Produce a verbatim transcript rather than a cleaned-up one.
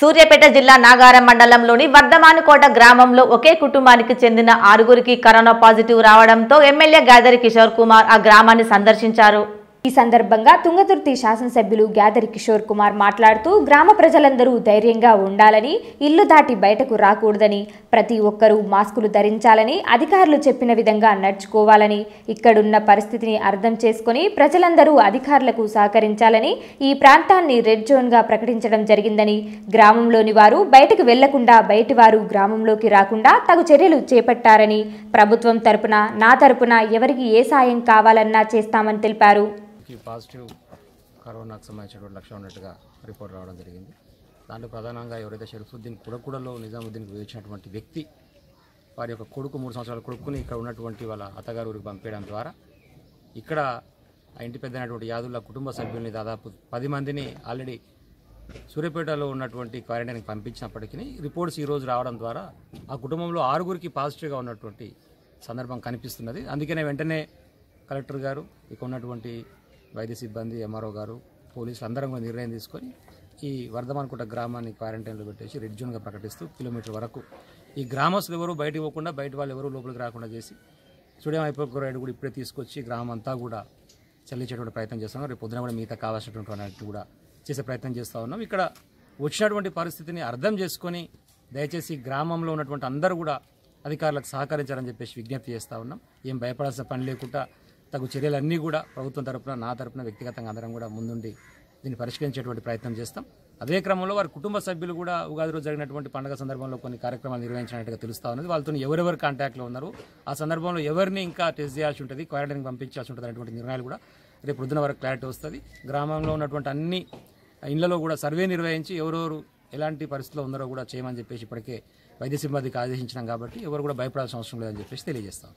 సూర్యాపేట జిల్లా నాగారం మండలంలోని వర్ధమానుకోట గ్రామంలో ఒకే కుటుంబానికి చెందిన ఆరుగురికి కరోనా పాజిటివ్ రావడంతో ఎమ్మెల్యే గాదరి కిషోర్ కుమార్ ఆ గ్రామాన్ని సందర్శించారు. ఈ సందర్భంగా తుంగతుర్తి శాసనసభ్యులు గాదరి కిషోర్ కుమార్ మాట్లాడుతూ గ్రామ ప్రజలందరూ ధైర్యంగా ఉండాలని, ఇల్లు దాటి బయటకు రాకూడదని, ప్రతి ఒక్కరూ మాస్కులు ధరించాలని, అధికారులు చెప్పిన విధంగా నడుచుకోవాలని, ఇక్కడున్న పరిస్థితిని అర్థం చేసుకుని ప్రజలందరూ అధికారులకు సహకరించాలని ఈ ప్రాంతాన్ని రెడ్ జోన్గా ప్రకటించడం జరిగిందని, గ్రామంలోని వారు బయటకు వెళ్లకుండా బయటి వారు గ్రామంలోకి రాకుండా తగు చర్యలు చేపట్టారని, ప్రభుత్వం తరపున నా తరపున ఎవరికి ఏ సాయం కావాలన్నా చేస్తామని తెలిపారు. పాజిటివ్ కరోనాకు సంబంధించినటువంటి లక్షణం ఉన్నట్టుగా రిపోర్ట్ రావడం జరిగింది. దాంట్లో ప్రధానంగా ఎవరైతే షరీఫుద్దీన్ కుడకుడలో నిజాముద్దీన్కి వేయించినటువంటి వ్యక్తి వారి యొక్క కొడుకు మూడు సంవత్సరాల కొడుకుని ఇక్కడ ఉన్నటువంటి వాళ్ళ అత్తగారు ఊరికి పంపేయడం ద్వారా ఇక్కడ ఇంటి పెద్దనటువంటి యాదుల కుటుంబ సభ్యుల్ని దాదాపు పది మందిని ఆల్రెడీ సూర్యాపేటలో ఉన్నటువంటి క్వారంటైన్కి పంపించినప్పటికీ రిపోర్ట్స్ ఈరోజు రావడం ద్వారా ఆ కుటుంబంలో ఆరుగురికి పాజిటివ్గా ఉన్నటువంటి సందర్భం కనిపిస్తున్నది. అందుకనే వెంటనే కలెక్టర్ గారు ఇక్కడ ఉన్నటువంటి వైద్య సిబ్బంది, ఎంఆర్ఓ గారు, పోలీసులు అందరం కూడా నిర్ణయం తీసుకొని ఈ వర్ధమానుకోట గ్రామాన్ని క్వారంటైన్లో పెట్టేసి రెడ్ జోన్గా ప్రకటిస్తూ కిలోమీటర్ వరకు ఈ గ్రామస్తులు ఎవరు బయటకు పోకుండా, బయట వాళ్ళు ఎవరు లోపలికి రాకుండా చేసి స్టూడియం అయిపోయి రైడ్ కూడా ఇప్పుడే తీసుకొచ్చి గ్రామం అంతా కూడా చెల్లించేటువంటి ప్రయత్నం చేస్తున్నాం. రేపు పొద్దున కూడా మిగతా కావాల్సినటువంటి కూడా చేసే ప్రయత్నం చేస్తూ ఉన్నాం. ఇక్కడ వచ్చినటువంటి పరిస్థితిని అర్థం చేసుకొని దయచేసి గ్రామంలో ఉన్నటువంటి అందరూ కూడా అధికారులకు సహకరించాలని చెప్పేసి విజ్ఞప్తి చేస్తూ ఉన్నాం. ఏం భయపడాల్సిన పని లేకుండా తగు చర్యలన్నీ కూడా ప్రభుత్వం తరఫున, నా తరఫున, వ్యక్తిగతంగా అందరం కూడా ముందుండి దీన్ని పరిష్కరించేటువంటి ప్రయత్నం చేస్తాం. అదే క్రమంలో వారి కుటుంబ సభ్యులు కూడా ఉగాది రోజు జరిగినటువంటి పండుగ సందర్భంలో కొన్ని కార్యక్రమాలు నిర్వహించినట్టుగా తెలుస్తూ ఉన్నది. వాళ్ళతో ఎవరెవరు కాంటాక్ట్లో ఉన్నారు, ఆ సందర్భంలో ఎవరిని ఇంకా టెస్ట్ చేయాల్సి ఉంటుంది, క్వారంటైన్కి పంపించాల్సి ఉంటుంది అనేటువంటి నిర్ణయాలు కూడా రేపు పొద్దున వరకు క్లారిటీ వస్తుంది. గ్రామంలో ఉన్నటువంటి అన్ని ఇళ్లలో కూడా సర్వే నిర్వహించి ఎవరెవరు ఎలాంటి పరిస్థితుల్లో ఉన్నారో కూడా చేయమని చెప్పేసి ఇప్పటికే వైద్య సిబ్బందికి ఆదేశించినాం. కాబట్టి ఎవరు కూడా భయపడాల్సిన అవసరం లేదని చెప్పేసి తెలియజేస్తాం.